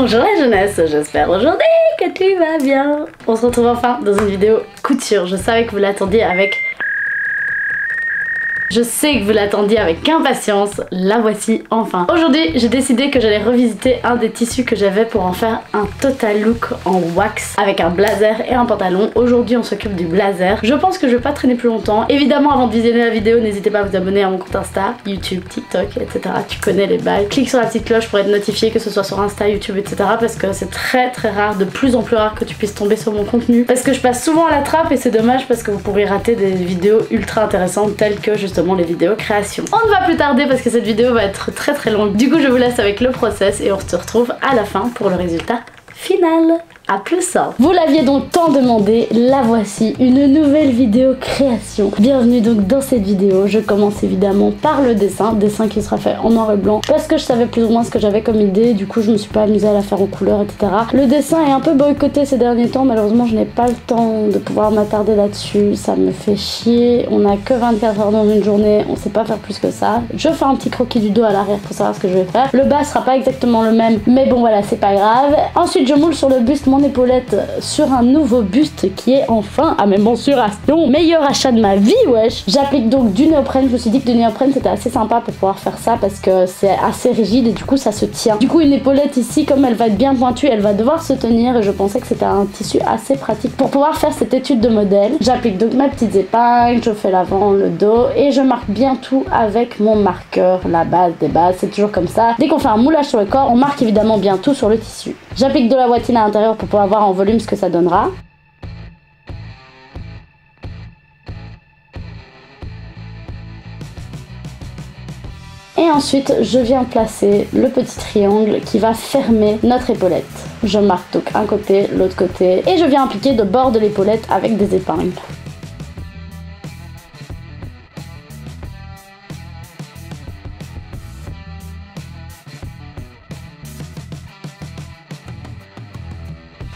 Bonjour la jeunesse, j'espère aujourd'hui que tu vas bien. On se retrouve enfin dans une vidéo couture. Je savais que vous l'attendiez avec... Je sais que vous l'attendiez avec impatience, la voici enfin. Aujourd'hui, j'ai décidé que j'allais revisiter un des tissus que j'avais pour en faire un total look en wax avec un blazer et un pantalon. Aujourd'hui, on s'occupe du blazer. Je pense que je vais pas traîner plus longtemps. Évidemment, avant de visionner la vidéo, n'hésitez pas à vous abonner à mon compte Insta, YouTube, TikTok, etc. Tu connais les bails. Clique sur la petite cloche pour être notifié, que ce soit sur Insta, YouTube, etc. parce que c'est très très rare, de plus en plus rare que tu puisses tomber sur mon contenu. Parce que je passe souvent à la trappe et c'est dommage parce que vous pourriez rater des vidéos ultra intéressantes telles que justement les vidéos création. On ne va plus tarder parce que cette vidéo va être très très longue. Du coup, je vous laisse avec le process et on se retrouve à la fin pour le résultat final. A plus ça. Vous l'aviez donc tant demandé, la voici, une nouvelle vidéo création. Bienvenue donc dans cette vidéo. Je commence évidemment par le dessin qui sera fait en noir et blanc parce que je savais plus ou moins ce que j'avais comme idée. Du coup, je me suis pas amusée à la faire en couleur, etc. Le dessin est un peu boycotté ces derniers temps. Malheureusement, je n'ai pas le temps de pouvoir m'attarder là-dessus. Ça me fait chier. On a que 24 heures dans une journée. On sait pas faire plus que ça. Je fais un petit croquis du dos à l'arrière pour savoir ce que je vais faire. Le bas sera pas exactement le même, mais bon voilà, c'est pas grave. Ensuite, je moule sur le buste mon épaulette sur un nouveau buste qui est enfin à mes mensurations. Meilleur achat de ma vie, wesh. J'applique donc du néoprène. Je me suis dit que du néoprène c'était assez sympa pour pouvoir faire ça parce que c'est assez rigide et du coup ça se tient. Du coup, une épaulette ici, comme elle va être bien pointue, elle va devoir se tenir et je pensais que c'était un tissu assez pratique pour pouvoir faire cette étude de modèle. J'applique donc ma petite épingle, je fais l'avant, le dos et je marque bien tout avec mon marqueur. La base des bases, c'est toujours comme ça. Dès qu'on fait un moulage sur le corps, on marque évidemment bien tout sur le tissu. J'applique de la watine à l'intérieur pour pouvoir voir en volume ce que ça donnera. Et ensuite, je viens placer le petit triangle qui va fermer notre épaulette. Je marque donc un côté, l'autre côté et je viens appliquer le bord de l'épaulette avec des épingles.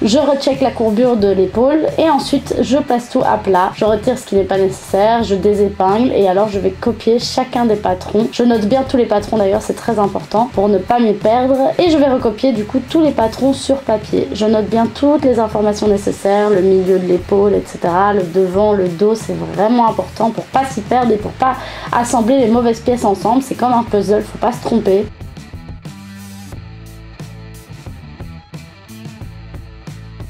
Je recheck la courbure de l'épaule et ensuite je passe tout à plat. Je retire ce qui n'est pas nécessaire, je désépingle et alors je vais copier chacun des patrons. Je note bien tous les patrons d'ailleurs, c'est très important pour ne pas m'y perdre. Et je vais recopier du coup tous les patrons sur papier. Je note bien toutes les informations nécessaires, le milieu de l'épaule, etc. Le devant, le dos, c'est vraiment important pour pas s'y perdre et pour pas assembler les mauvaises pièces ensemble. C'est comme un puzzle, faut pas se tromper.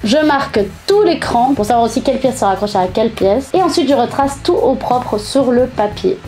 Je marque tous les crans pour savoir aussi quelle pièce se raccroche à quelle pièce. Et ensuite, je retrace tout au propre sur le papier.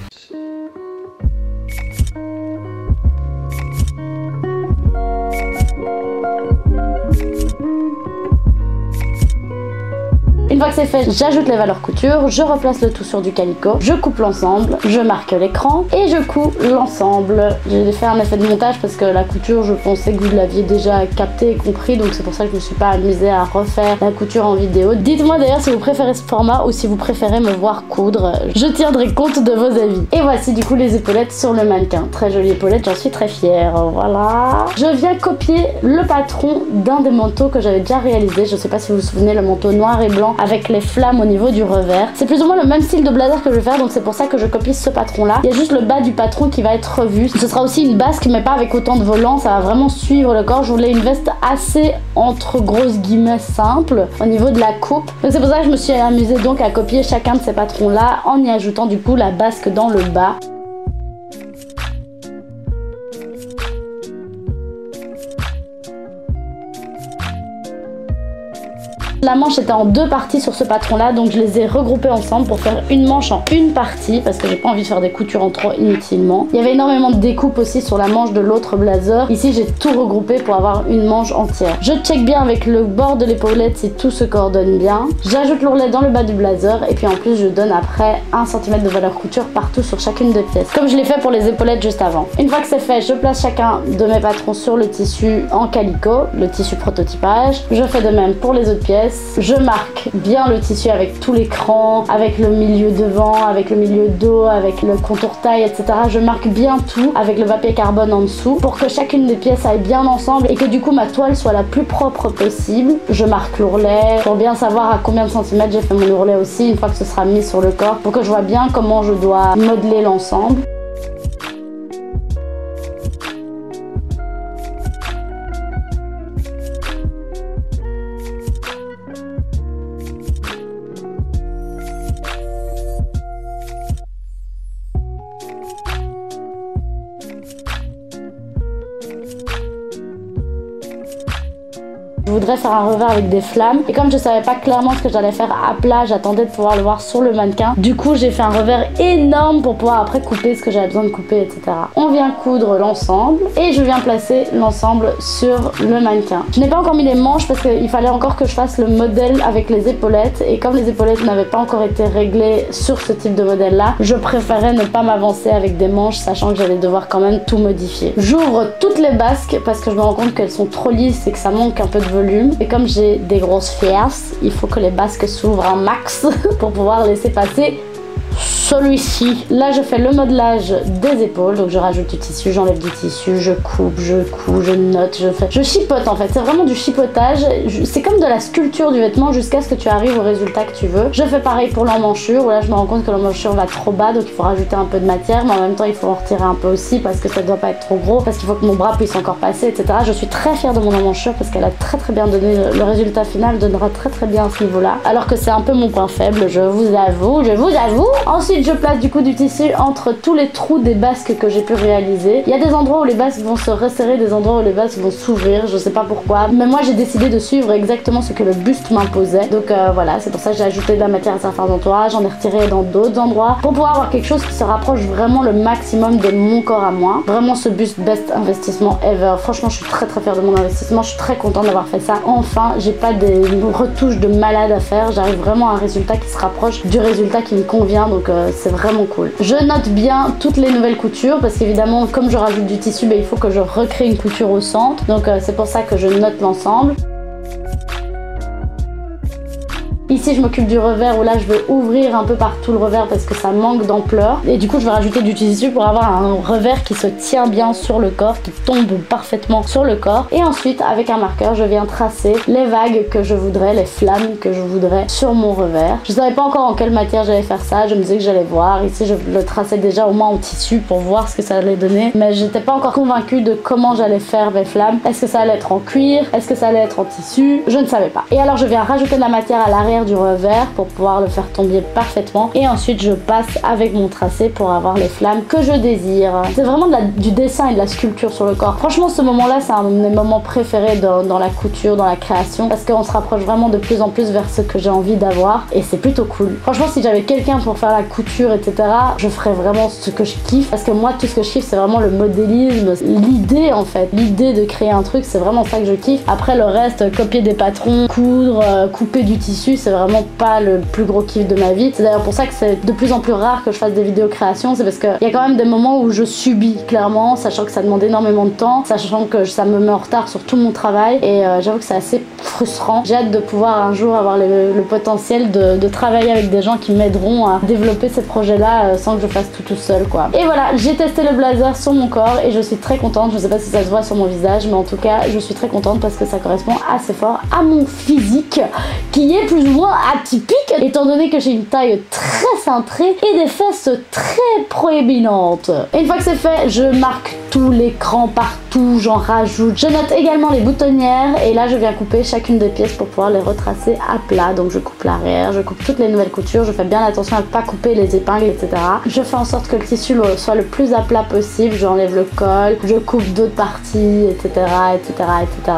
Une fois que c'est fait, j'ajoute les valeurs couture, je replace le tout sur du calicot, je coupe l'ensemble, je marque l'écran et je coupe l'ensemble. J'ai fait un effet de montage parce que la couture, je pensais que vous l'aviez déjà capté et compris, donc c'est pour ça que je me suis pas amusée à refaire la couture en vidéo. Dites-moi d'ailleurs si vous préférez ce format ou si vous préférez me voir coudre, je tiendrai compte de vos avis. Et voici du coup les épaulettes sur le mannequin. Très jolie épaulette, j'en suis très fière, voilà. Je viens copier le patron d'un des manteaux que j'avais déjà réalisé, je sais pas si vous vous souvenez, le manteau noir et blanc avec les flammes au niveau du revers. C'est plus ou moins le même style de blazer que je vais faire, donc c'est pour ça que je copie ce patron là. Il y a juste le bas du patron qui va être revu. Ce sera aussi une basque mais pas avec autant de volants, ça va vraiment suivre le corps. Je voulais une veste assez entre grosses guillemets simple au niveau de la coupe. Donc c'est pour ça que je me suis amusée donc à copier chacun de ces patrons là en y ajoutant du coup la basque dans le bas. La manche était en deux parties sur ce patron là, donc je les ai regroupées ensemble pour faire une manche en une partie parce que j'ai pas envie de faire des coutures en trois inutilement. Il y avait énormément de découpes aussi sur la manche de l'autre blazer. Ici j'ai tout regroupé pour avoir une manche entière. Je check bien avec le bord de l'épaulette si tout se coordonne bien. J'ajoute l'ourlet dans le bas du blazer et puis en plus je donne après 1 cm de valeur couture partout sur chacune des pièces comme je l'ai fait pour les épaulettes juste avant. Une fois que c'est fait, je place chacun de mes patrons sur le tissu en calicot, le tissu prototypage. Je fais de même pour les autres pièces. Je marque bien le tissu avec tous les crans, avec le milieu devant, avec le milieu dos, avec le contour taille, etc. Je marque bien tout avec le papier carbone en dessous pour que chacune des pièces aille bien ensemble et que du coup ma toile soit la plus propre possible. Je marque l'ourlet pour bien savoir à combien de centimètres j'ai fait mon ourlet aussi une fois que ce sera mis sur le corps pour que je vois bien comment je dois modeler l'ensemble. Je voudrais faire un revers avec des flammes. Et comme je savais pas clairement ce que j'allais faire à plat, j'attendais de pouvoir le voir sur le mannequin. Du coup, j'ai fait un revers énorme pour pouvoir après couper ce que j'avais besoin de couper, etc. On vient coudre l'ensemble et je viens placer l'ensemble sur le mannequin. Je n'ai pas encore mis les manches parce qu'il fallait encore que je fasse le modèle avec les épaulettes. Et comme les épaulettes n'avaient pas encore été réglées sur ce type de modèle là, je préférais ne pas m'avancer avec des manches, sachant que j'allais devoir quand même tout modifier. J'ouvre toutes les basques parce que je me rends compte qu'elles sont trop lisses et que ça manque un peu de volume. Et comme j'ai des grosses fierces, il faut que les basques s'ouvrent un max pour pouvoir laisser passer celui-ci. Là, je fais le modelage des épaules, donc je rajoute du tissu, j'enlève du tissu, je coupe, je note, je fais... Je chipote en fait, c'est vraiment du chipotage, c'est comme de la sculpture du vêtement jusqu'à ce que tu arrives au résultat que tu veux. Je fais pareil pour l'emmanchure, où là je me rends compte que l'emmanchure va trop bas, donc il faut rajouter un peu de matière, mais en même temps il faut en retirer un peu aussi parce que ça doit pas être trop gros, parce qu'il faut que mon bras puisse encore passer, etc. Je suis très fière de mon emmanchure parce qu'elle a très très bien donné, le résultat final donnera très très bien à ce niveau-là, alors que c'est un peu mon point faible, je vous avoue, Ensuite, je place du coup du tissu entre tous les trous des basques que j'ai pu réaliser. Il y a des endroits où les basques vont se resserrer, des endroits où les basques vont s'ouvrir, je sais pas pourquoi. Mais moi, j'ai décidé de suivre exactement ce que le buste m'imposait. Donc voilà, c'est pour ça que j'ai ajouté de la matière à certains endroits, j'en ai retiré dans d'autres endroits, pour pouvoir avoir quelque chose qui se rapproche vraiment le maximum de mon corps à moi. Vraiment, ce buste, best investissement ever. Franchement, je suis très très fière de mon investissement, je suis très contente d'avoir fait ça. Enfin, j'ai pas des retouches de malade à faire, j'arrive vraiment à un résultat qui se rapproche du résultat qui me convient. Donc c'est vraiment cool. Je note bien toutes les nouvelles coutures parce qu'évidemment comme je rajoute du tissu, il faut que je recrée une couture au centre. Donc c'est pour ça que je note l'ensemble. Ici je m'occupe du revers où là je veux ouvrir un peu partout le revers parce que ça manque d'ampleur et du coup je vais rajouter du tissu pour avoir un revers qui se tient bien sur le corps, qui tombe parfaitement sur le corps. Et ensuite avec un marqueur je viens tracer les vagues que je voudrais, les flammes que je voudrais sur mon revers. Je savais pas encore en quelle matière j'allais faire ça, je me disais que j'allais voir. Ici je le traçais déjà au moins en tissu pour voir ce que ça allait donner, mais j'étais pas encore convaincue de comment j'allais faire mes flammes. Est-ce que ça allait être en cuir, est-ce que ça allait être en tissu, je ne savais pas. Et alors je viens rajouter de la matière à l'arrière du revers pour pouvoir le faire tomber parfaitement et ensuite je passe avec mon tracé pour avoir les flammes que je désire. C'est vraiment du dessin et de la sculpture sur le corps. Franchement ce moment là c'est un de mes moments préférés dans la couture, dans la création, parce qu'on se rapproche vraiment de plus en plus vers ce que j'ai envie d'avoir et c'est plutôt cool. Franchement si j'avais quelqu'un pour faire la couture etc, je ferais vraiment ce que je kiffe, parce que moi tout ce que je kiffe c'est vraiment le modélisme, l'idée en fait, l'idée de créer un truc, c'est vraiment ça que je kiffe. Après le reste, copier des patrons, coudre, couper du tissu, c'est vraiment pas le plus gros kiff de ma vie. C'est d'ailleurs pour ça que c'est de plus en plus rare que je fasse des vidéos création, c'est parce qu'il y a quand même des moments où je subis clairement, sachant que ça demande énormément de temps, sachant que ça me met en retard sur tout mon travail et j'avoue que c'est assez frustrant. J'ai hâte de pouvoir un jour avoir le potentiel de travailler avec des gens qui m'aideront à développer ces projets là sans que je fasse tout seul quoi. Et voilà, j'ai testé le blazer sur mon corps et je suis très contente. Je sais pas si ça se voit sur mon visage, mais en tout cas je suis très contente parce que ça correspond assez fort à mon physique qui est plus ou moins atypique, étant donné que j'ai une taille très cintrée et des fesses très proéminentes. Et une fois que c'est fait, je marque tout l'écran partout, j'en rajoute. Je note également les boutonnières et là je viens couper chacune des pièces pour pouvoir les retracer à plat. Donc je coupe l'arrière, je coupe toutes les nouvelles coutures, je fais bien attention à ne pas couper les épingles, etc. Je fais en sorte que le tissu soit le plus à plat possible, j'enlève le col, je coupe d'autres parties, etc. etc., etc.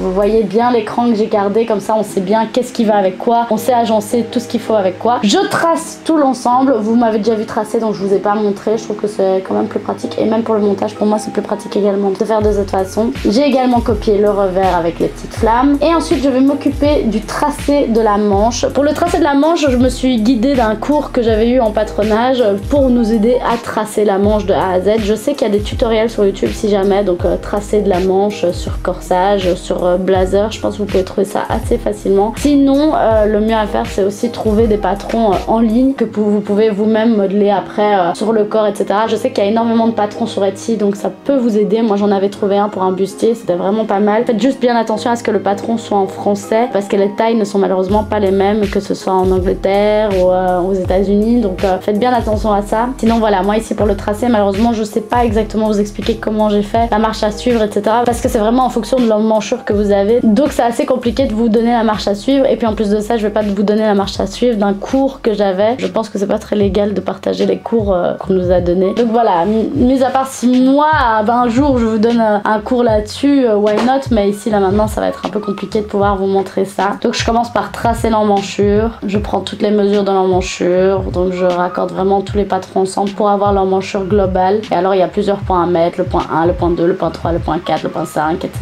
Vous voyez bien l'écran que j'ai gardé, comme ça on sait bien qu'est-ce qui va avec quoi, on sait agencer tout ce qu'il faut avec quoi. Je trace tout l'ensemble, vous m'avez déjà vu tracer donc je vous ai pas montré, je trouve que c'est quand même plus pratique et même pour le montage pour moi c'est plus pratique également de faire de cette façon. J'ai également copié le revers avec les petites flammes et ensuite je vais m'occuper du tracé de la manche. Pour le tracé de la manche je me suis guidée d'un cours que j'avais eu en patronage pour nous aider à tracer la manche de A à Z. Je sais qu'il y a des tutoriels sur YouTube si jamais, donc tracé de la manche sur corsage, sur blazer, je pense que vous pouvez trouver ça assez facilement. Sinon le mieux à faire c'est aussi trouver des patrons en ligne que vous pouvez vous-même modeler après sur le corps etc. Je sais qu'il y a énormément de patrons sur Etsy donc ça peut vous aider, moi j'en avais trouvé un pour un bustier, c'était vraiment pas mal. Faites juste bien attention à ce que le patron soit en français parce que les tailles ne sont malheureusement pas les mêmes que ce soit en Angleterre ou aux États-Unis, donc faites bien attention à ça. Sinon voilà, moi ici pour le tracé malheureusement je sais pas exactement vous expliquer comment j'ai fait, la marche à suivre etc. parce que c'est vraiment en fonction de l'emmanchure que vous avez, donc c'est assez compliqué de vous donner la marche à suivre. Et puis en plus de ça ça, je vais pas vous donner la marche à suivre d'un cours que j'avais. Je pense que c'est pas très légal de partager les cours qu'on nous a donnés. Donc voilà, mis à part si moi, ben, un jour je vous donne un cours là-dessus, why not, mais ici là maintenant ça va être un peu compliqué de pouvoir vous montrer ça. Donc je commence par tracer l'emmanchure, je prends toutes les mesures de l'emmanchure, donc je raccorde vraiment tous les patrons ensemble pour avoir l'emmanchure globale. Et alors il y a plusieurs points à mettre, le point 1, le point 2, le point 3, le point 4, le point 5, etc.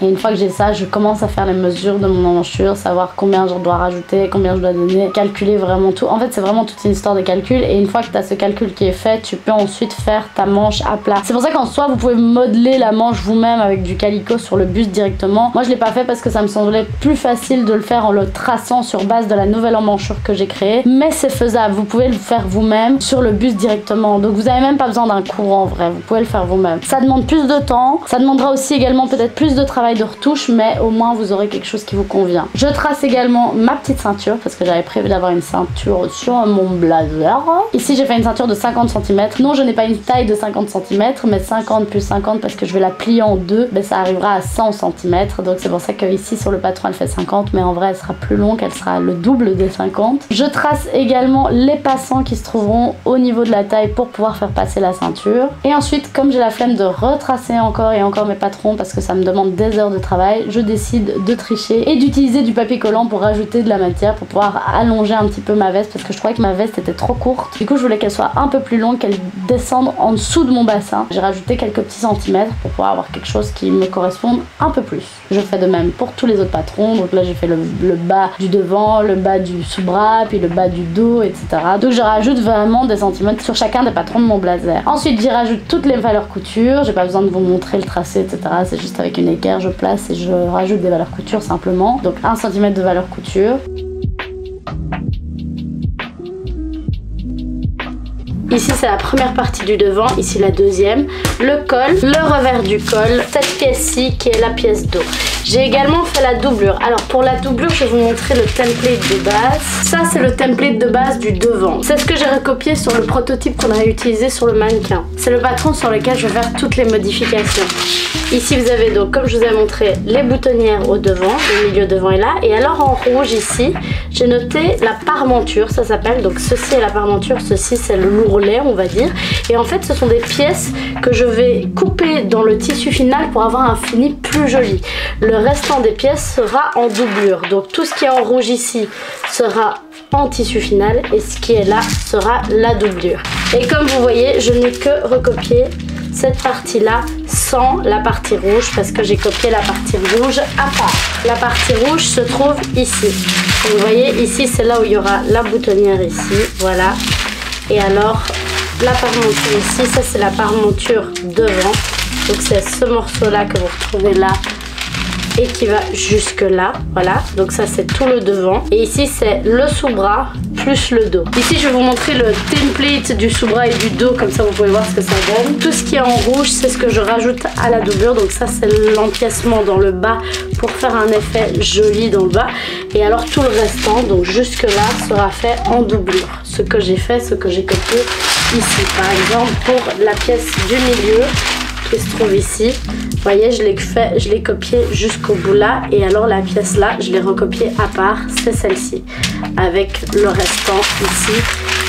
Et une fois que j'ai ça, je commence à faire les mesures de mon emmanchure, savoir combien je dois rajouter, combien je dois donner, calculer vraiment tout. En fait, c'est vraiment toute une histoire de calcul. Et une fois que tu as ce calcul qui est fait, tu peux ensuite faire ta manche à plat. C'est pour ça qu'en soi, vous pouvez modeler la manche vous-même avec du calicot sur le bus directement. Moi, je l'ai pas fait parce que ça me semblait plus facile de le faire en le traçant sur base de la nouvelle emmanchure que j'ai créée. Mais c'est faisable. Vous pouvez le faire vous-même sur le bus directement. Donc, vous n'avez même pas besoin d'un cours en vrai. Vous pouvez le faire vous-même. Ça demande plus de temps. Ça demandera aussi également peut-être plus de travail de retouche, mais au moins vous aurez quelque chose qui vous convient. Je trace également ma petite ceinture parce que j'avais prévu d'avoir une ceinture sur mon blazer. Ici j'ai fait une ceinture de 50 cm. Non, je n'ai pas une taille de 50 cm, mais 50 plus 50 parce que je vais la plier en deux, ben, ça arrivera à 100 cm. Donc c'est pour ça que ici sur le patron elle fait 50, mais en vrai elle sera plus longue, elle sera le double des 50. Je trace également les passants qui se trouveront au niveau de la taille pour pouvoir faire passer la ceinture. Et ensuite, comme j'ai la flemme de retracer encore et encore mes patrons parce que ça me demande des heures de travail, je décide de tricher et d'utiliser du papier collant pour rajouter de la matière pour pouvoir allonger un petit peu ma veste parce que je trouvais que ma veste était trop courte. Du coup, je voulais qu'elle soit un peu plus longue, qu'elle descende en dessous de mon bassin. J'ai rajouté quelques petits centimètres pour pouvoir avoir quelque chose qui me corresponde un peu plus. Je fais de même pour tous les autres patrons. Donc là, j'ai fait le bas du devant, le bas du sous-bras, puis le bas du dos, etc. Donc je rajoute vraiment des centimètres sur chacun des patrons de mon blazer. Ensuite, j'y rajoute toutes les valeurs couture. J'ai pas besoin de vous montrer le tracé, etc. C'est juste avec une équerre, je place et je rajoute des valeurs couture simplement. Donc 1 cm de valeur couture. Ici c'est la première partie du devant, ici la deuxième, le col, le revers du col, cette pièce-ci qui est la pièce dos. J'ai également fait la doublure. Alors pour la doublure, je vais vous montrer le template de base. Ça c'est le template de base du devant. C'est ce que j'ai recopié sur le prototype qu'on a utilisé sur le mannequin. C'est le patron sur lequel je vais faire toutes les modifications. Ici vous avez donc, comme je vous ai montré, les boutonnières au devant, le milieu devant est là. Et alors en rouge ici, j'ai noté la parementure, ça s'appelle. Donc ceci est la parementure, ceci c'est le lourd, on va dire, et en fait ce sont des pièces que je vais couper dans le tissu final pour avoir un fini plus joli. Le restant des pièces sera en doublure, donc tout ce qui est en rouge ici sera en tissu final et ce qui est là sera la doublure. Et comme vous voyez, je n'ai que recopié cette partie là sans la partie rouge parce que j'ai copié la partie rouge à part. La partie rouge se trouve ici, vous voyez ici, c'est là où il y aura la boutonnière ici, voilà. Et alors, la parementure ici, ça c'est la parementure devant. Donc c'est ce morceau-là que vous retrouvez là et qui va jusque là. Voilà, donc ça c'est tout le devant. Et ici c'est le sous-bras plus le dos. Ici je vais vous montrer le template du sous-bras et du dos, comme ça vous pouvez voir ce que ça donne. Tout ce qui est en rouge, c'est ce que je rajoute à la doublure. Donc ça c'est l'empiècement dans le bas pour faire un effet joli dans le bas. Et alors tout le restant, donc jusque là, sera fait en doublure. Ce que j'ai fait, ce que j'ai copié ici. Par exemple, pour la pièce du milieu qui se trouve ici, vous voyez, je l'ai fait, je l'ai copié jusqu'au bout là. Et alors la pièce là, je l'ai recopiée à part, c'est celle-ci. Avec le restant ici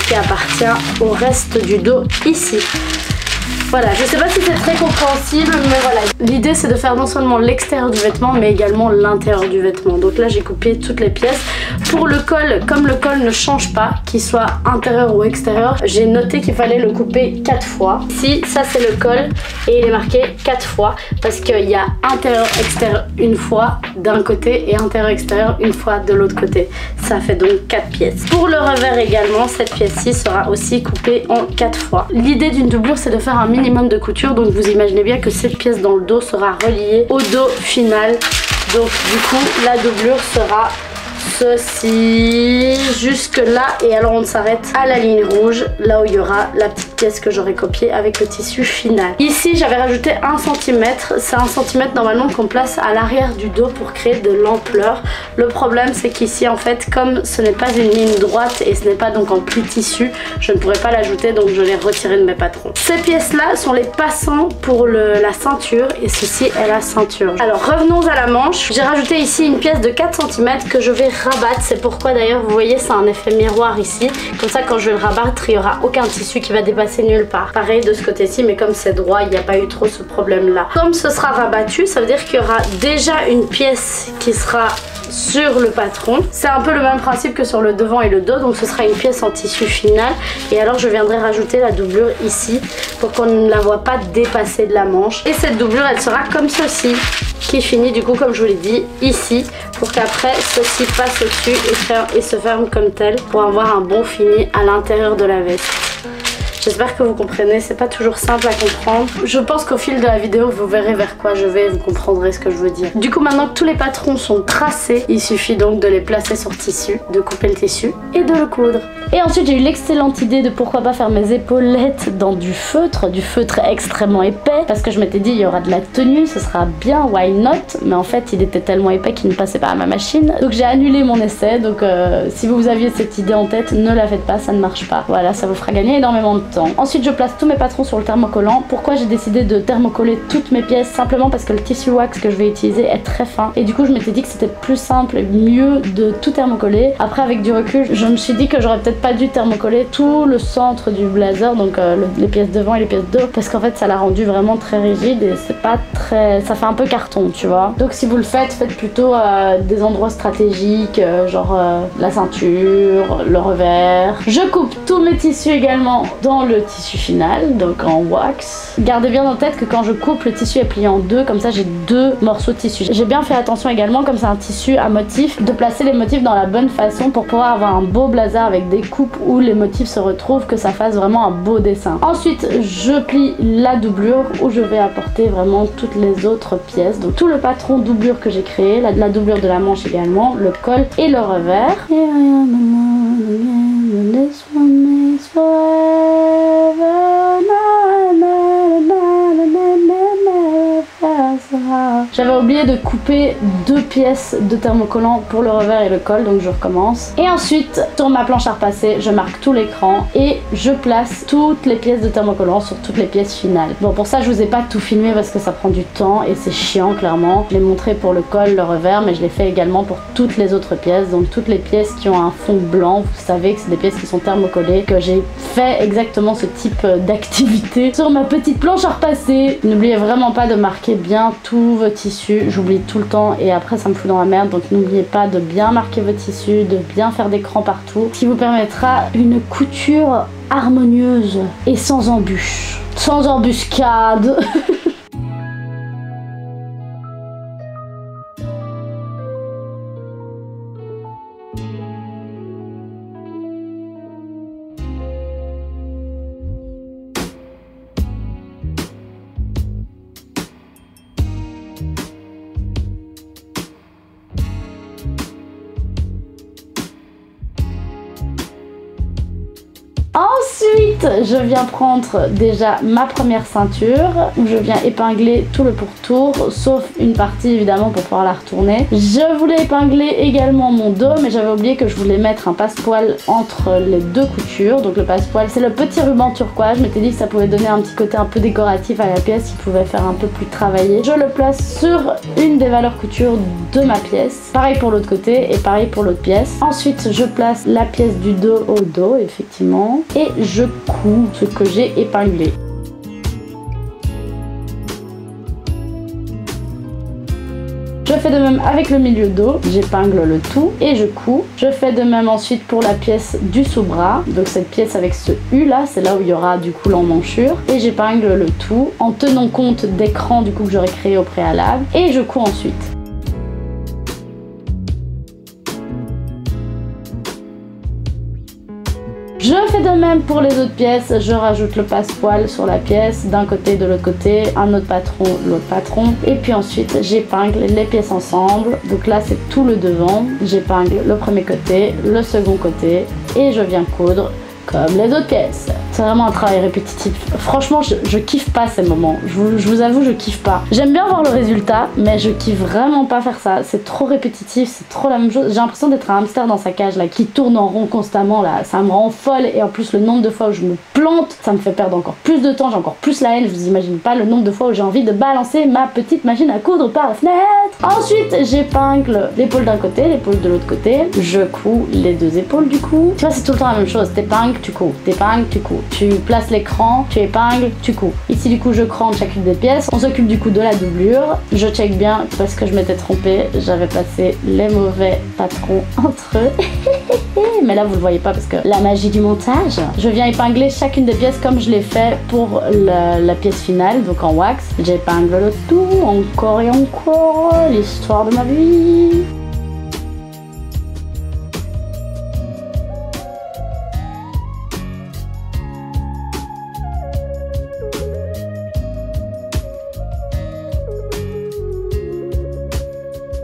qui appartient au reste du dos ici. Voilà, je sais pas si c'est très compréhensible, mais voilà. L'idée c'est de faire non seulement l'extérieur du vêtement, mais également l'intérieur du vêtement. Donc là j'ai coupé toutes les pièces. Pour le col, comme le col ne change pas, qu'il soit intérieur ou extérieur, j'ai noté qu'il fallait le couper 4 fois. Ici, ça c'est le col et il est marqué 4 fois parce qu'il y a intérieur-extérieur une fois d'un côté et intérieur-extérieur une fois de l'autre côté. Ça fait donc 4 pièces. Pour le revers également, cette pièce-ci sera aussi coupée en 4 fois. L'idée d'une doublure c'est de faire un minimum de couture, donc vous imaginez bien que cette pièce dans le dos sera reliée au dos final, donc du coup la doublure sera ceci jusque là. Et alors on s'arrête à la ligne rouge, là où il y aura la petite pièce que j'aurais copiée avec le tissu final. Ici j'avais rajouté 1 cm, c'est 1 cm normalement qu'on place à l'arrière du dos pour créer de l'ampleur. Le problème c'est qu'ici en fait, comme ce n'est pas une ligne droite et ce n'est pas donc en pli tissu, je ne pourrais pas l'ajouter, donc je l'ai retiré de mes patrons. Ces pièces là sont les passants pour la ceinture et ceci est la ceinture. Alors revenons à la manche, j'ai rajouté ici une pièce de 4 cm que je vais rajouter rabatte. C'est pourquoi d'ailleurs, vous voyez, c'est un effet miroir ici. Comme ça, quand je vais le rabattre, il n'y aura aucun tissu qui va dépasser nulle part. Pareil de ce côté-ci, mais comme c'est droit, il n'y a pas eu trop ce problème-là. Comme ce sera rabattu, ça veut dire qu'il y aura déjà une pièce qui sera sur le patron. C'est un peu le même principe que sur le devant et le dos, donc ce sera une pièce en tissu final. Et alors je viendrai rajouter la doublure ici pour qu'on ne la voit pas dépasser de la manche. Et cette doublure, elle sera comme ceci, qui finit du coup, comme je vous l'ai dit, ici, pour qu'après ceci passe au-dessus et se ferme comme tel pour avoir un bon fini à l'intérieur de la veste. J'espère que vous comprenez, c'est pas toujours simple à comprendre. Je pense qu'au fil de la vidéo, vous verrez vers quoi je vais, vous comprendrez ce que je veux dire. Du coup, maintenant que tous les patrons sont tracés, il suffit donc de les placer sur tissu, de couper le tissu et de le coudre. Et ensuite, j'ai eu l'excellente idée de pourquoi pas faire mes épaulettes dans du feutre extrêmement épais, parce que je m'étais dit, il y aura de la tenue, ce sera bien, why not? Mais en fait, il était tellement épais qu'il ne passait pas à ma machine. Donc j'ai annulé mon essai, donc si vous aviez cette idée en tête, ne la faites pas, ça ne marche pas. Voilà, ça vous fera gagner énormément de temps. Ensuite, je place tous mes patrons sur le thermocollant. Pourquoi j'ai décidé de thermocoller toutes mes pièces? Simplement parce que le tissu wax que je vais utiliser est très fin et du coup je m'étais dit que c'était plus simple et mieux de tout thermocoller. Après, avec du recul, je me suis dit que j'aurais peut-être pas dû thermocoller tout le centre du blazer, donc les pièces devant et les pièces de, parce qu'en fait ça l'a rendu vraiment très rigide et c'est pas très, ça fait un peu carton, tu vois. Donc si vous le faites, faites plutôt des endroits stratégiques, genre la ceinture, le revers. Je coupe tous mes tissus également dans le tissu final, donc en wax. Gardez bien en tête que quand je coupe, le tissu est plié en deux, comme ça j'ai deux morceaux de tissu. J'ai bien fait attention également, comme c'est un tissu à motif, de placer les motifs dans la bonne façon pour pouvoir avoir un beau blazer avec des coupes où les motifs se retrouvent, que ça fasse vraiment un beau dessin. Ensuite, je plie la doublure où je vais apporter vraiment toutes les autres pièces, donc tout le patron doublure que j'ai créé, la doublure de la manche également, le col et le revers. J'avais oublié de couper deux pièces de thermocollant pour le revers et le col, donc je recommence. Et ensuite, sur ma planche à repasser, je marque tout l'écran et je place toutes les pièces de thermocollant sur toutes les pièces finales. Bon, pour ça, je vous ai pas tout filmé parce que ça prend du temps et c'est chiant, clairement. Je l'ai montré pour le col, le revers, mais je l'ai fait également pour toutes les autres pièces. Donc toutes les pièces qui ont un fond blanc, vous savez que c'est des pièces qui sont thermocollées, que j'ai fait exactement ce type d'activité sur ma petite planche à repasser. N'oubliez vraiment pas de marquer bien tous vos tissus, j'oublie tout le temps et après ça me fout dans la merde, donc n'oubliez pas de bien marquer vos tissus, de bien faire des crans partout, ce qui vous permettra une couture harmonieuse et sans embûches, sans embuscade. Ensuite, je viens prendre déjà ma première ceinture, où je viens épingler tout le pourtour, sauf une partie évidemment pour pouvoir la retourner. Je voulais épingler également mon dos, mais j'avais oublié que je voulais mettre un passepoil entre les deux coutures. Donc le passepoil, c'est le petit ruban turquoise. Je m'étais dit que ça pouvait donner un petit côté un peu décoratif à la pièce, qui pouvait faire un peu plus travailler. Je le place sur une des valeurs coutures de ma pièce. Pareil pour l'autre côté et pareil pour l'autre pièce. Ensuite, je place la pièce du dos au dos, effectivement. Et je couds ce que j'ai épinglé. Je fais de même avec le milieu dos, j'épingle le tout et je couds. Je fais de même ensuite pour la pièce du sous-bras, donc cette pièce avec ce U là, c'est là où il y aura du coup l'emmanchure. Et j'épingle le tout en tenant compte des crans du coup que j'aurais créé au préalable et je couds ensuite. Je fais de même pour les autres pièces, je rajoute le passepoil sur la pièce, d'un côté, de l'autre côté, un autre patron, l'autre patron. Et puis ensuite, j'épingle les pièces ensemble. Donc là, c'est tout le devant. J'épingle le premier côté, le second côté et je viens coudre comme les autres pièces. C'est vraiment un travail répétitif. Franchement, je kiffe pas ces moments. Je vous avoue, je kiffe pas. J'aime bien voir le résultat, mais je kiffe vraiment pas faire ça. C'est trop répétitif, c'est trop la même chose. J'ai l'impression d'être un hamster dans sa cage là, qui tourne en rond constamment là. Ça me rend folle, et en plus le nombre de fois où je me plante, ça me fait perdre encore plus de temps. J'ai encore plus la haine. Je vous imagine pas le nombre de fois où j'ai envie de balancer ma petite machine à coudre par la fenêtre. Ensuite, j'épingle l'épaule d'un côté, l'épaule de l'autre côté. Je couds les deux épaules du coup. Tu vois, c'est tout le temps la même chose. T'épingles, tu couds. T'épingles, tu couds. Tu places l'écran, tu épingles, tu couds. Ici du coup je crante chacune des pièces. On s'occupe du coup de la doublure. Je check bien parce que je m'étais trompée. J'avais placé les mauvais patrons entre eux. Mais là vous le voyez pas parce que la magie du montage. Je viens épingler chacune des pièces comme je l'ai fait pour la pièce finale, donc en wax. J'épingle le tout encore et encore. L'histoire de ma vie.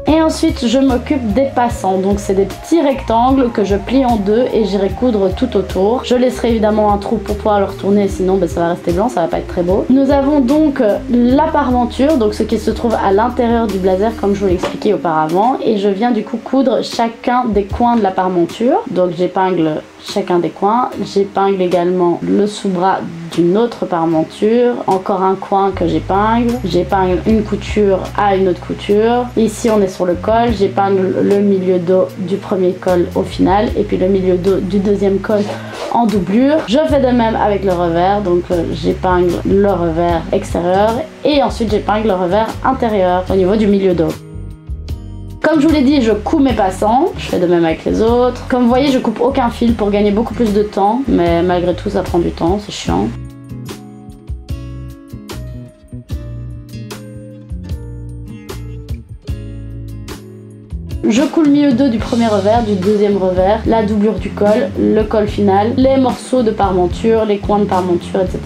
Et ensuite je m'occupe des passants, donc c'est des petits rectangles que je plie en deux et j'irai coudre tout autour. Je laisserai évidemment un trou pour pouvoir le retourner, sinon ben, ça va rester blanc, ça va pas être très beau. Nous avons donc la parmenture, donc ce qui se trouve à l'intérieur du blazer comme je vous l'ai expliqué auparavant. Et je viens du coup coudre chacun des coins de la parmenture, donc j'épingle chacun des coins. J'épingle également le sous-bras d'une autre parmenture, encore un coin que j'épingle. J'épingle une couture à une autre couture. Ici on est sur le col, j'épingle le milieu dos du premier col au final et puis le milieu dos du deuxième col en doublure. Je fais de même avec le revers, donc j'épingle le revers extérieur et ensuite j'épingle le revers intérieur au niveau du milieu dos. Comme je vous l'ai dit, je couds mes passants, je fais de même avec les autres. Comme vous voyez, je coupe aucun fil pour gagner beaucoup plus de temps, mais malgré tout ça prend du temps, c'est chiant. Je couds le milieu dos du premier revers, du deuxième revers, la doublure du col, le col final, les morceaux de parmenture, les coins de parmenture, etc.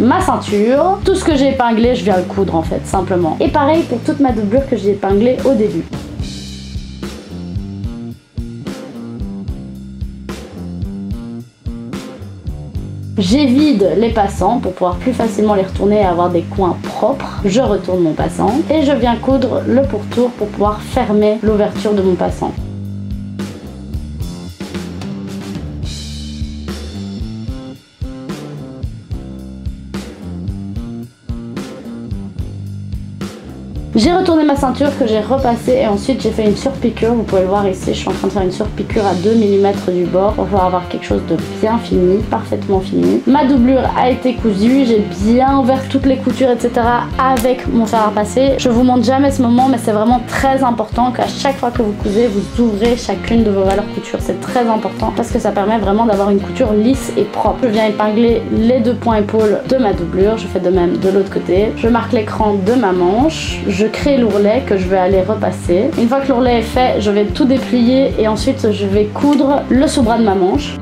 Ma ceinture, tout ce que j'ai épinglé, je viens le coudre en fait, simplement. Et pareil pour toute ma doublure que j'ai épinglée au début. J'évide les passants pour pouvoir plus facilement les retourner et avoir des coins propres. Je retourne mon passant et je viens coudre le pourtour pour pouvoir fermer l'ouverture de mon passant. J'ai retourné ma ceinture que j'ai repassée et ensuite j'ai fait une surpiqûre. Vous pouvez le voir ici, je suis en train de faire une surpiqûre à 2 mm du bord pour pouvoir avoir quelque chose de bien fini, parfaitement fini. Ma doublure a été cousue, j'ai bien ouvert toutes les coutures, etc. avec mon fer à repasser. Je vous montre jamais ce moment, mais c'est vraiment très important qu'à chaque fois que vous cousez, vous ouvrez chacune de vos valeurs couture. C'est très important parce que ça permet vraiment d'avoir une couture lisse et propre. Je viens épingler les deux points épaules de ma doublure, je fais de même de l'autre côté. Je marque l'écran de ma manche, je crée l'ourlet que je vais aller repasser. Une fois que l'ourlet est fait, je vais tout déplier et ensuite je vais coudre le sous-bras de ma manche.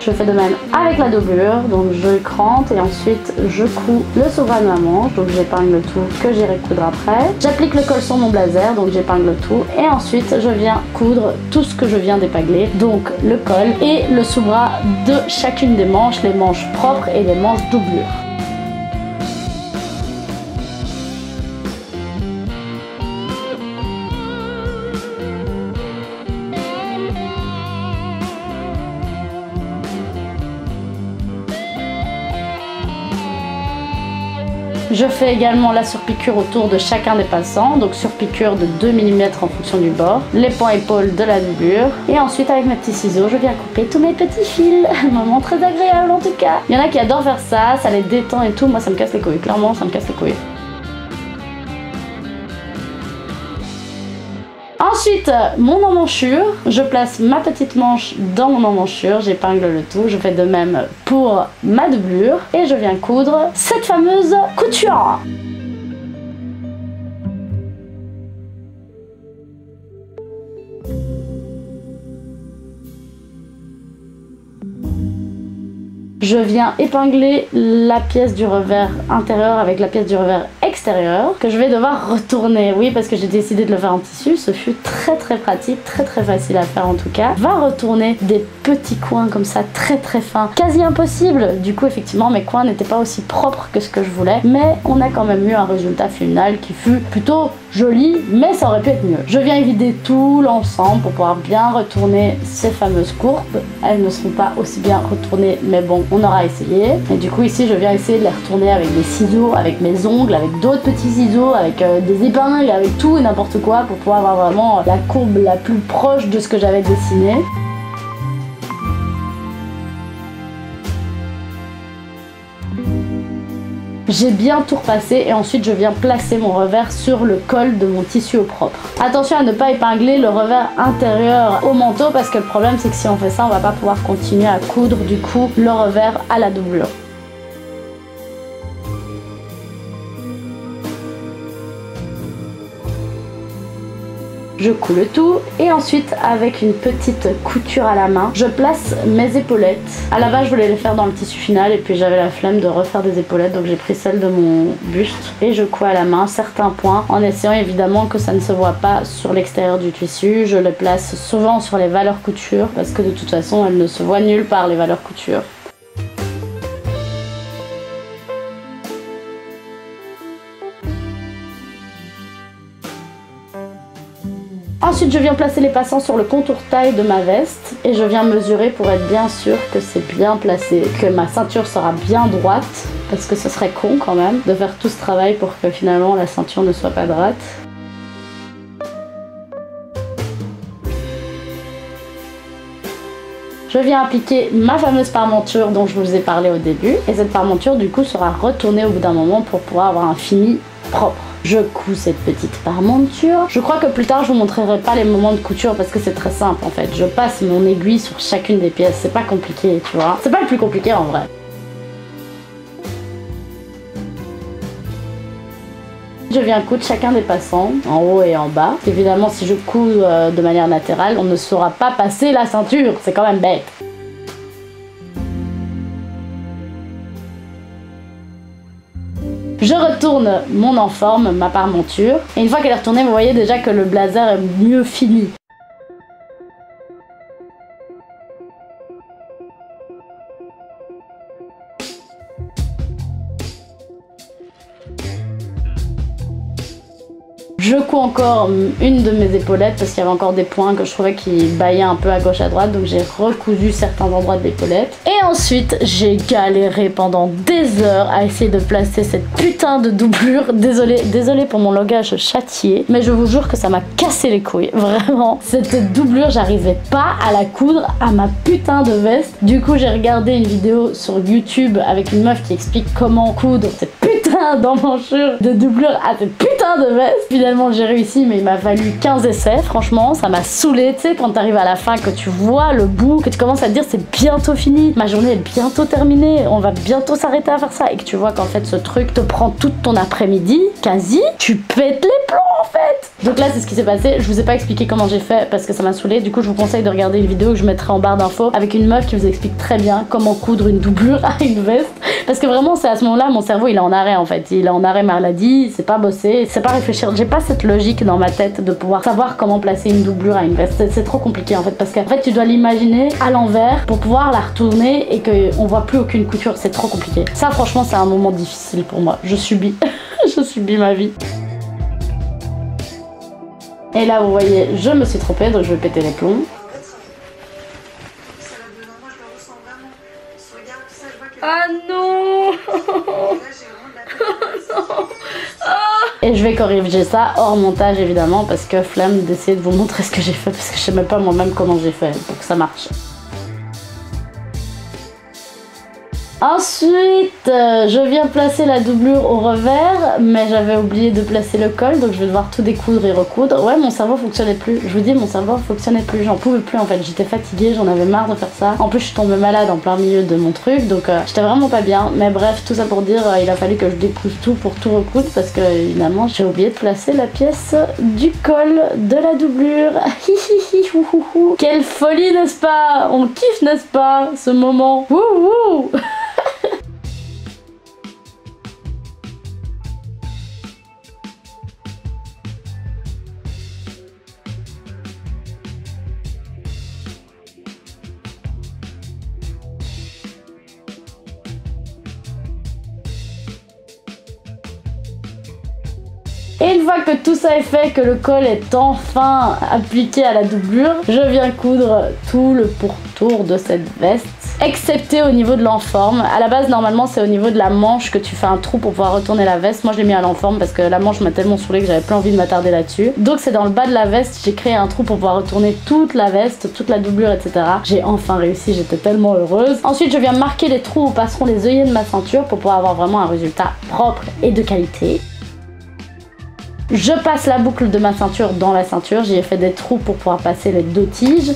Je fais de même avec la doublure, donc je crante et ensuite je couds le sous-bras de ma manche, donc j'épingle le tout que j'irai coudre après. J'applique le col sur mon blazer, donc j'épingle le tout et ensuite je viens coudre tout ce que je viens d'épingler, donc le col et le sous-bras de chacune des manches, les manches propres et les manches doublures. Je fais également la surpiqûre autour de chacun des passants, donc surpiqûre de 2 mm en fonction du bord, les pans épaules de la doublure, et ensuite avec mes petits ciseaux, je viens couper tous mes petits fils. Moment très agréable en tout cas. Il y en a qui adorent faire ça, ça les détend et tout. Moi ça me casse les couilles, clairement ça me casse les couilles. Ensuite, mon emmanchure, je place ma petite manche dans mon emmanchure, j'épingle le tout, je fais de même pour ma doublure et je viens coudre cette fameuse couture. je viens épingler la pièce du revers intérieur avec la pièce du revers extérieur que je vais devoir retourner. Oui, parce que j'ai décidé de le faire en tissu, ce fut très pratique, très facile à faire en tout cas. Va retourner des petits coins comme ça très fins, quasi impossible. Du coup effectivement mes coins n'étaient pas aussi propres que ce que je voulais, mais on a quand même eu un résultat final qui fut plutôt joli, mais ça aurait pu être mieux. Je viens vider tout l'ensemble pour pouvoir bien retourner ces fameuses courbes. Elles ne sont pas aussi bien retournées, mais bon, on aura essayé. Et du coup ici je viens essayer de les retourner avec des ciseaux, avec mes ongles, avec d'autres petits ciseaux, avec des épingles, avec tout et n'importe quoi pour pouvoir avoir vraiment la courbe la plus proche de ce que j'avais dessiné. J'ai bien tout repassé et ensuite je viens placer mon revers sur le col de mon tissu au propre. Attention à ne pas épingler le revers intérieur au manteau, parce que le problème c'est que si on fait ça on va pas pouvoir continuer à coudre du coup le revers à la doublure. Je coule tout et ensuite avec une petite couture à la main, je place mes épaulettes. À la base je voulais les faire dans le tissu final et puis j'avais la flemme de refaire des épaulettes, donc j'ai pris celle de mon buste et je coule à la main certains points en essayant évidemment que ça ne se voit pas sur l'extérieur du tissu. Je les place souvent sur les valeurs couture parce que de toute façon elles ne se voient nulle part, les valeurs couture. Ensuite je viens placer les passants sur le contour taille de ma veste et je viens mesurer pour être bien sûr que c'est bien placé, que ma ceinture sera bien droite, parce que ce serait con quand même de faire tout ce travail pour que finalement la ceinture ne soit pas droite. Je viens appliquer ma fameuse parementure dont je vous ai parlé au début, et cette parementure du coup sera retournée au bout d'un moment pour pouvoir avoir un fini propre. Je couds cette petite parementure. Je crois que plus tard je vous montrerai pas les moments de couture parce que c'est très simple en fait. Je passe mon aiguille sur chacune des pièces, c'est pas compliqué tu vois. C'est pas le plus compliqué en vrai. Je viens coudre chacun des passants, en haut et en bas. Évidemment si je couds de manière latérale, on ne saura pas passer la ceinture, c'est quand même bête. Je retourne mon enforme, ma parementure, et une fois qu'elle est retournée, vous voyez déjà que le blazer est mieux fini. Je couds encore une de mes épaulettes parce qu'il y avait encore des points que je trouvais qui bâillaient un peu à gauche à droite, donc j'ai recousu certains endroits de l'épaulette. Et ensuite j'ai galéré pendant des heures à essayer de placer cette putain de doublure. Désolée pour mon langage châtié, mais je vous jure que ça m'a cassé les couilles, vraiment. Cette doublure, j'arrivais pas à la coudre à ma putain de veste. Du coup j'ai regardé une vidéo sur YouTube avec une meuf qui explique comment coudre cette putain d'emmanchure de doublure à cette putain de veste. Finalement j'ai réussi, mais il m'a valu 15 essais, franchement ça m'a saoulée. Tu sais quand t'arrives à la fin, que tu vois le bout, que tu commences à te dire c'est bientôt fini, ma journée est bientôt terminée, on va bientôt s'arrêter à faire ça, et que tu vois qu'en fait ce truc te prend toute ton après-midi, quasi, tu pètes les plombs en fait. Donc là c'est ce qui s'est passé, je vous ai pas expliqué comment j'ai fait parce que ça m'a saoulée, du coup je vous conseille de regarder une vidéo que je mettrai en barre d'infos avec une meuf qui vous explique très bien comment coudre une doublure à une veste, parce que vraiment c'est à ce moment-là mon cerveau il est en arrêt en fait, il est en arrêt maladie, c'est pas bosser, c'est pas réfléchir, j'ai pas cette logique dans ma tête de pouvoir savoir comment placer une doublure à une veste, c'est trop compliqué en fait, parce qu'en fait tu dois l'imaginer à l'envers pour pouvoir la retourner et qu'on voit plus aucune couture, c'est trop compliqué. Ça franchement c'est un moment difficile pour moi, je subis, je subis ma vie. Et là vous voyez, je me suis trompée, donc je vais péter les plombs. Ah non, oh non. Et je vais corriger ça hors montage évidemment, parce que flemme d'essayer de vous montrer ce que j'ai fait, parce que je sais même pas moi-même comment j'ai fait pour que ça marche. Ensuite, je viens placer la doublure au revers, mais j'avais oublié de placer le col, donc je vais devoir tout découdre et recoudre. Ouais, mon cerveau fonctionnait plus, je vous dis, mon cerveau fonctionnait plus, j'en pouvais plus en fait, j'étais fatiguée, j'en avais marre de faire ça. En plus, je suis tombée malade en plein milieu de mon truc, donc j'étais vraiment pas bien. Mais bref, tout ça pour dire, il a fallu que je découpe tout pour tout recoudre, parce que évidemment, j'ai oublié de placer la pièce du col de la doublure. Quelle folie, n'est-ce pas? On kiffe, n'est-ce pas, ce moment? Wouhou! Et une fois que tout ça est fait, que le col est enfin appliqué à la doublure, je viens coudre tout le pourtour de cette veste, excepté au niveau de l'enforme. À la base, normalement, c'est au niveau de la manche que tu fais un trou pour pouvoir retourner la veste. Moi, je l'ai mis à l'enforme parce que la manche m'a tellement saoulée que j'avais plus envie de m'attarder là-dessus. Donc, c'est dans le bas de la veste, j'ai créé un trou pour pouvoir retourner toute la veste, toute la doublure, etc. J'ai enfin réussi, j'étais tellement heureuse. Ensuite, je viens marquer les trous où passeront les œillets de ma ceinture pour pouvoir avoir vraiment un résultat propre et de qualité. Je passe la boucle de ma ceinture dans la ceinture, j'y ai fait des trous pour pouvoir passer les deux tiges.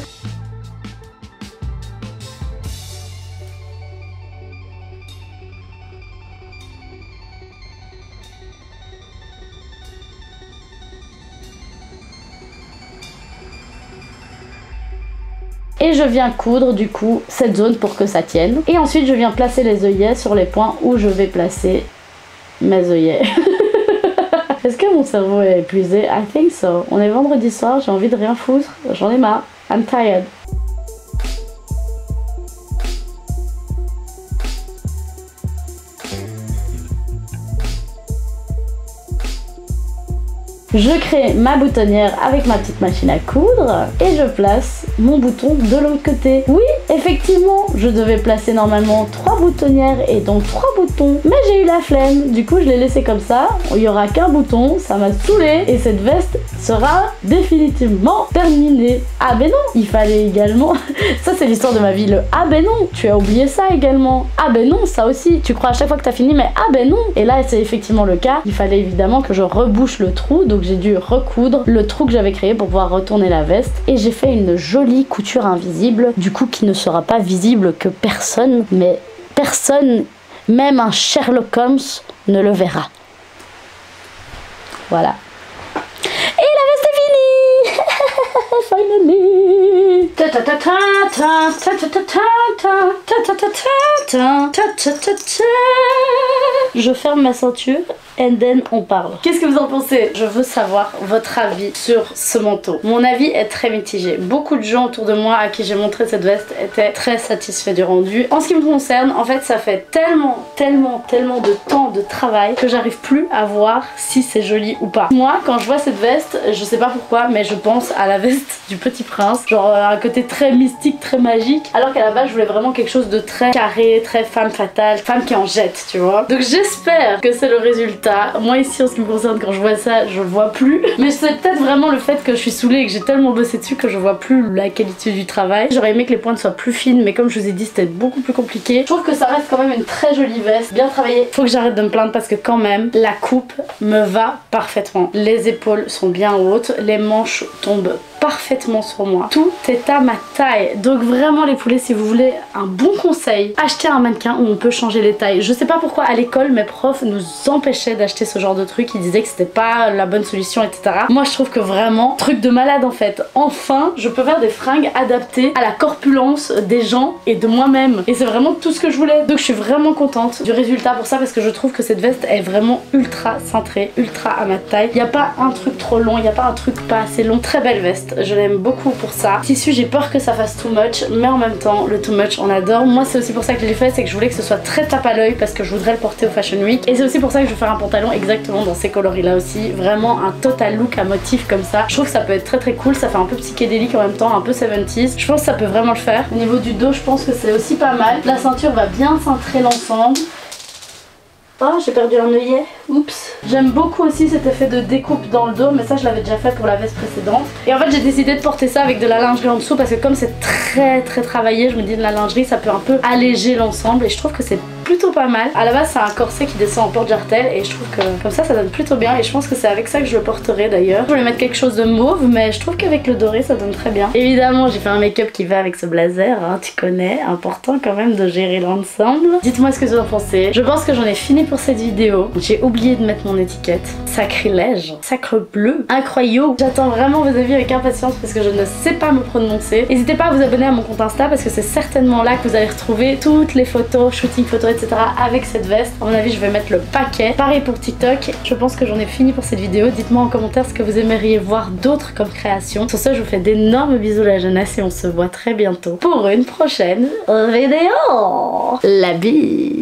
Et je viens coudre du coup cette zone pour que ça tienne. Et ensuite je viens placer les œillets sur les points où je vais placer mes œillets. Est-ce que mon cerveau est épuisé? I think so. On est vendredi soir, j'ai envie de rien foutre. J'en ai marre. I'm tired. Je crée ma boutonnière avec ma petite machine à coudre et je place mon bouton de l'autre côté. Oui, effectivement, je devais placer normalement 3 boutonnières et donc 3 boutons, mais j'ai eu la flemme. Du coup, je l'ai laissé comme ça. Il n'y aura qu'un bouton, ça m'a saoulé et cette veste sera définitivement terminée. Ah ben non, il fallait également... Ça, c'est l'histoire de ma vie, le ah ben non, tu as oublié ça également. Ah ben non, ça aussi. Tu crois à chaque fois que tu as fini, mais ah ben non. Et là, c'est effectivement le cas. Il fallait évidemment que je rebouche le trou, donc j'ai dû recoudre le trou que j'avais créé pour pouvoir retourner la veste et j'ai fait une jolie couture invisible du coup qui ne sera pas visible que personne, mais personne, même un Sherlock Holmes ne le verra. Voilà. Et la veste est finie. Finally. Je ferme ma ceinture. And then on parle. Qu'est-ce que vous en pensez? Je veux savoir votre avis sur ce manteau. Mon avis est très mitigé. Beaucoup de gens autour de moi à qui j'ai montré cette veste étaient très satisfaits du rendu. En ce qui me concerne, en fait, ça fait tellement de temps de travail que j'arrive plus à voir si c'est joli ou pas. Moi, quand je vois cette veste, je sais pas pourquoi, mais je pense à la veste du Petit Prince. Genre un côté très mystique, très magique. Alors qu'à la base, je voulais vraiment quelque chose de très carré, très femme fatale, femme qui en jette, tu vois. Donc j'espère que c'est le résultat. Moi ici en ce qui me concerne, quand je vois ça, je vois plus. Mais c'est peut-être vraiment le fait que je suis saoulée et que j'ai tellement bossé dessus que je vois plus la qualité du travail. J'aurais aimé que les pointes soient plus fines, mais comme je vous ai dit, c'était beaucoup plus compliqué. Je trouve que ça reste quand même une très jolie veste, bien travaillée. Faut que j'arrête de me plaindre parce que quand même, la coupe me va parfaitement. Les épaules sont bien hautes, les manches tombent parfaitement sur moi. Tout est à ma taille. Donc vraiment les poulets, si vous voulez un bon conseil, achetez un mannequin où on peut changer les tailles. Je sais pas pourquoi à l'école mes profs nous empêchaient d'acheter ce genre de truc. Ils disaient que c'était pas la bonne solution, etc. Moi je trouve que vraiment truc de malade en fait. Enfin je peux faire des fringues adaptées à la corpulence des gens et de moi-même. Et c'est vraiment tout ce que je voulais. Donc je suis vraiment contente du résultat pour ça parce que je trouve que cette veste est vraiment ultra cintrée, ultra à ma taille. Il n'y a pas un truc trop long, il n'y a pas un truc pas assez long. Très belle veste. Je l'aime beaucoup pour ça. Tissu, j'ai peur que ça fasse too much, mais en même temps, le too much, on adore. Moi, c'est aussi pour ça que je l'ai fait, c'est que je voulais que ce soit très tape à l'œil parce que je voudrais le porter au Fashion Week. Et c'est aussi pour ça que je vais faire un pantalon exactement dans ces coloris-là aussi. Vraiment un total look à motif comme ça. Je trouve que ça peut être très très cool. Ça fait un peu psychédélique en même temps, un peu 70s. Je pense que ça peut vraiment le faire. Au niveau du dos, je pense que c'est aussi pas mal. La ceinture va bien cintrer l'ensemble. Oh, j'ai perdu un œillet, oups. J'aime beaucoup aussi cet effet de découpe dans le dos, mais ça je l'avais déjà fait pour la veste précédente. Et en fait j'ai décidé de porter ça avec de la lingerie en dessous parce que comme c'est très travaillé, je me dis de la lingerie ça peut un peu alléger l'ensemble et je trouve que c'est plutôt pas mal. À la base c'est un corset qui descend en porte-jartel et je trouve que comme ça ça donne plutôt bien, et je pense que c'est avec ça que je le porterai d'ailleurs. Je voulais mettre quelque chose de mauve mais je trouve qu'avec le doré ça donne très bien. Évidemment j'ai fait un make-up qui va avec ce blazer, hein, tu connais, important quand même de gérer l'ensemble. Dites-moi ce que vous en pensez. Je pense que j'en ai fini pour cette vidéo. J'ai oublié de mettre mon étiquette. Sacrilège, sacre bleu, incroyable. J'attends vraiment vos avis avec impatience parce que je ne sais pas me prononcer. N'hésitez pas à vous abonner à mon compte Insta parce que c'est certainement là que vous allez retrouver toutes les photos, shooting photos, etc. avec cette veste. À mon avis je vais mettre le paquet. Pareil pour TikTok. Je pense que j'en ai fini pour cette vidéo. Dites-moi en commentaire ce que vous aimeriez voir d'autres comme création. Sur ce je vous fais d'énormes bisous la jeunesse et on se voit très bientôt pour une prochaine vidéo. La bise.